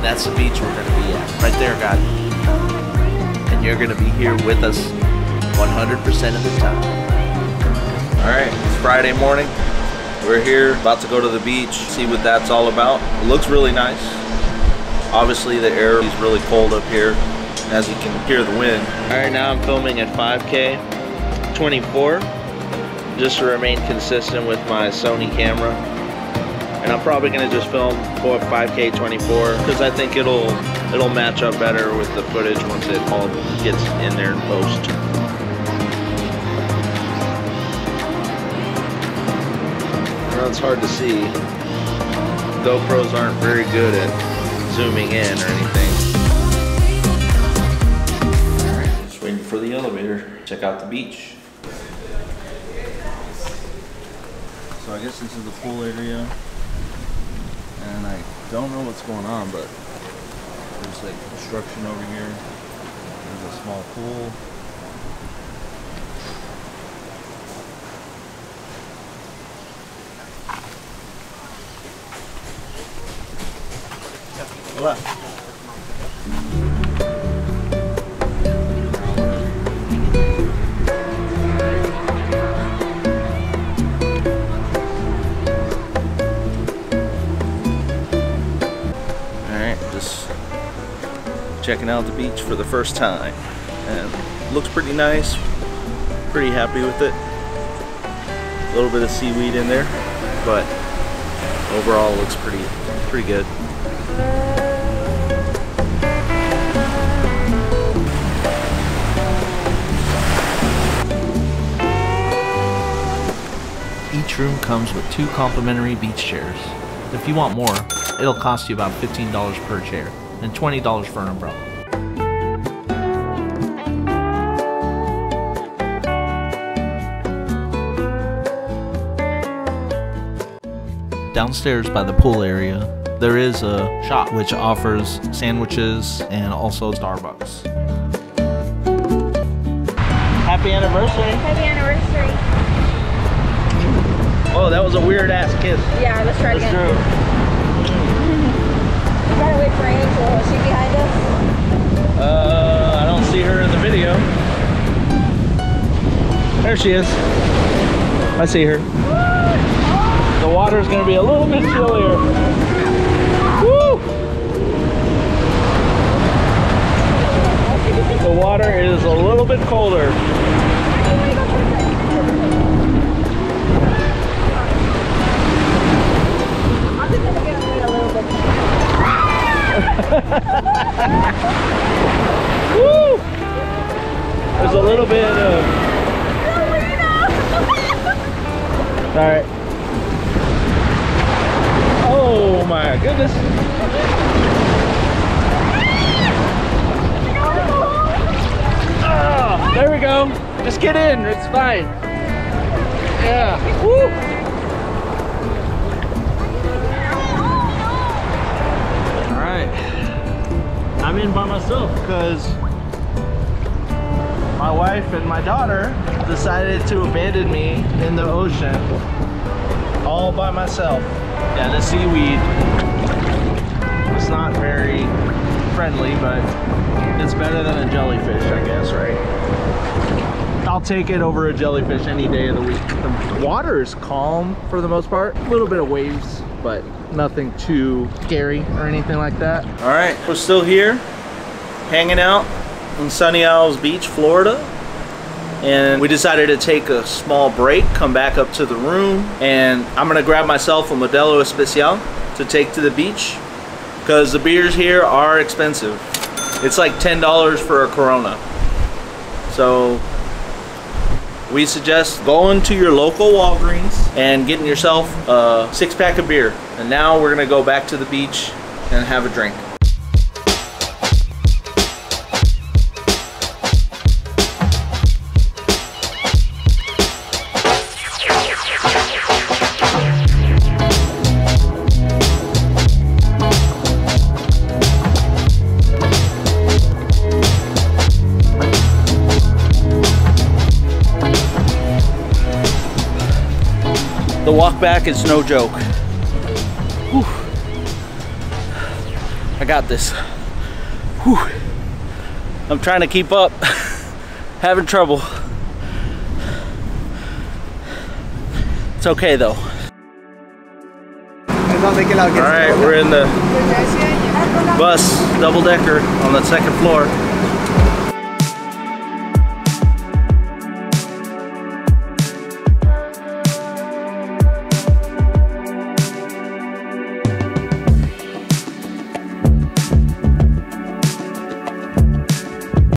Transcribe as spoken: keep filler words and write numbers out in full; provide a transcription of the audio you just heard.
and that's the beach we're gonna be at. Right there, God. And you're gonna be here with us one hundred percent of the time. All right, it's Friday morning. We're here, about to go to the beach, see what that's all about. It looks really nice. Obviously, the air is really cold up here, as you can hear the wind. All right, now I'm filming at five K, twenty-four, just to remain consistent with my Sony camera. And I'm probably gonna just film for five K twenty-four, because I think it'll it'll match up better with the footage once it all gets in there and post. It's hard to see. GoPros aren't very good at zooming in or anything. All right, just waiting for the elevator. Check out the beach. So I guess this is the pool area, and I don't know what's going on, but there's like construction over here. There's a small pool. Hola. Alright, just checking out the beach for the first time. And looks pretty nice. Pretty happy with it. A little bit of seaweed in there, but overall looks pretty pretty good. Each room comes with two complimentary beach chairs. If you want more, it'll cost you about fifteen dollars per chair and twenty dollars for an umbrella. Downstairs by the pool area, there is a shop which offers sandwiches and also Starbucks. Happy anniversary! Happy anniversary! Oh, that was a weird ass kiss. Yeah, let's try it again. We gotta wait for Angel. Is she behind us? Uh, I don't see her in the video. There she is. I see her. The water's gonna be a little bit chillier. Woo! The water is a little bit colder. Woo! There's a little bit of... Alright. Oh my goodness. Oh, there we go. Just get in. It's fine. Yeah. Woo! I'm in by myself because my wife and my daughter decided to abandon me in the ocean all by myself. Yeah, the seaweed was not very friendly, but it's better than a jellyfish, I guess, right? I'll take it over a jellyfish any day of the week. The water is calm for the most part. A little bit of waves, but nothing too scary or anything like that. All right, we're still here, hanging out in Sunny Isles Beach, Florida. And we decided to take a small break, come back up to the room, and I'm gonna grab myself a Modelo Especial to take to the beach, because the beers here are expensive. It's like ten dollars for a Corona. So we suggest going to your local Walgreens and getting yourself a six pack of beer. And now we're gonna go back to the beach and have a drink. The walk back is no joke. Whew. I got this. Whew. I'm trying to keep up. Having trouble. It's okay though. Alright, we're in the bus double decker on the second floor.